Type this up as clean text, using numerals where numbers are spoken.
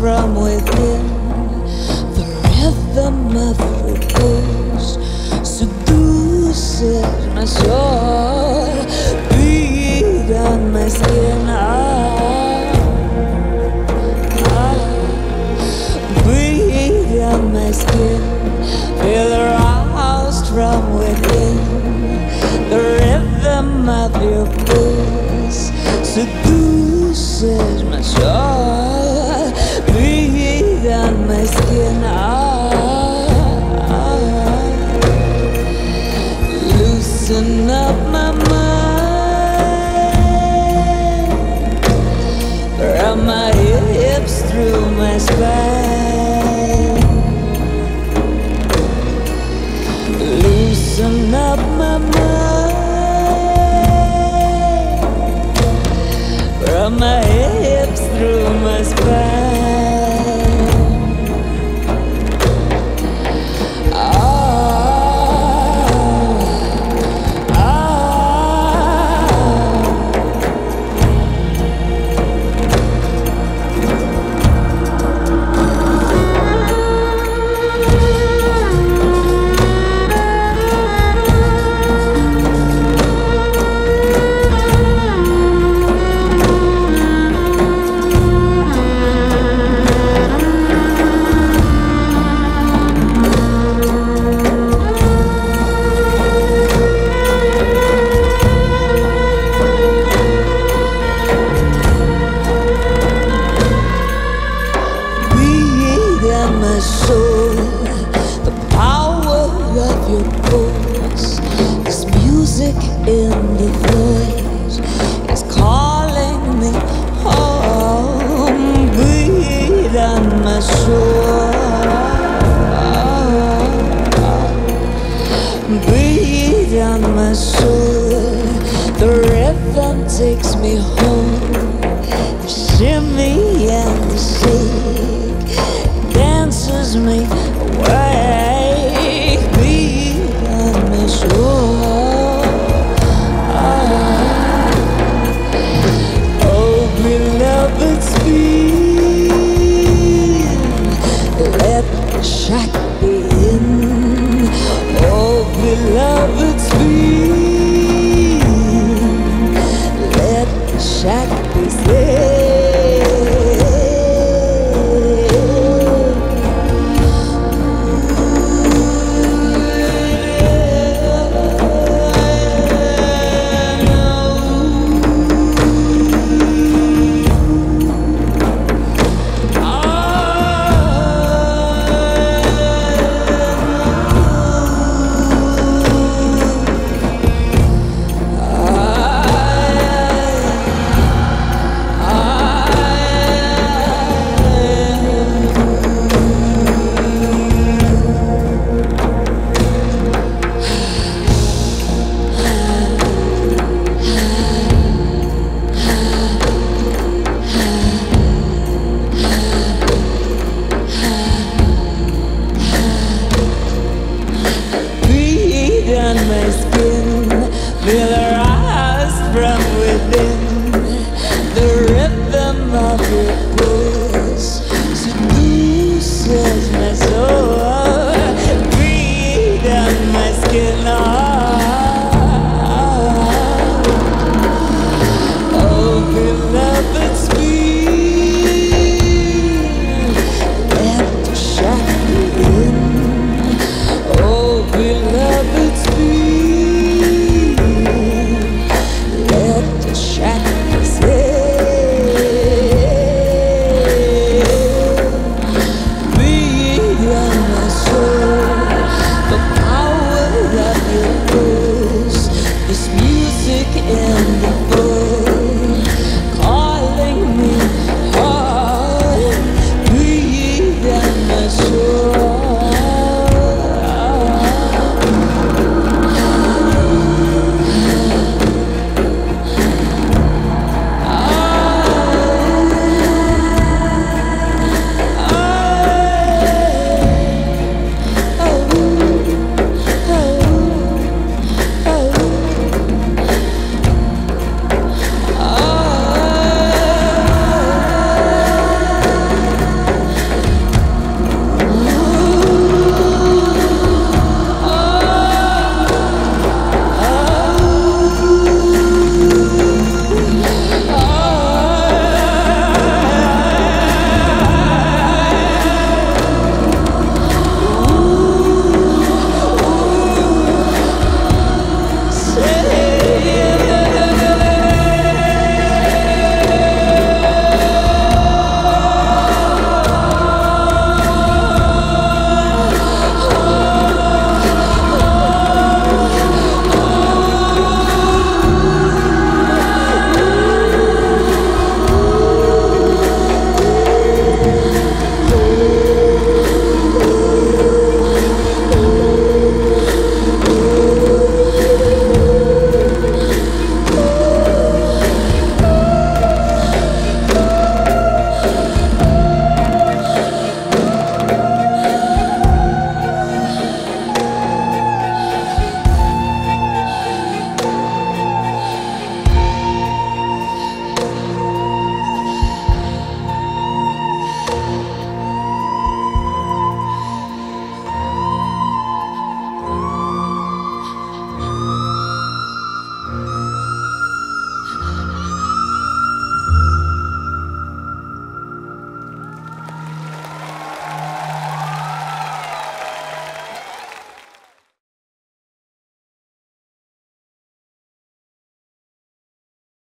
from within, the rhythm of your voice seduces my soul, beat on my skin. Breathe on my skin, feel aroused from within, the rhythm of your voice seduces my soul. Breathe on my skin, loosen up my mind, from my hips through my spine. Loosen up my mind, from my hips through my spine. My soul, the power of your voice, this music in the voice is calling me home. Breathe on my soul, breathe on my soul, the rhythm takes me home.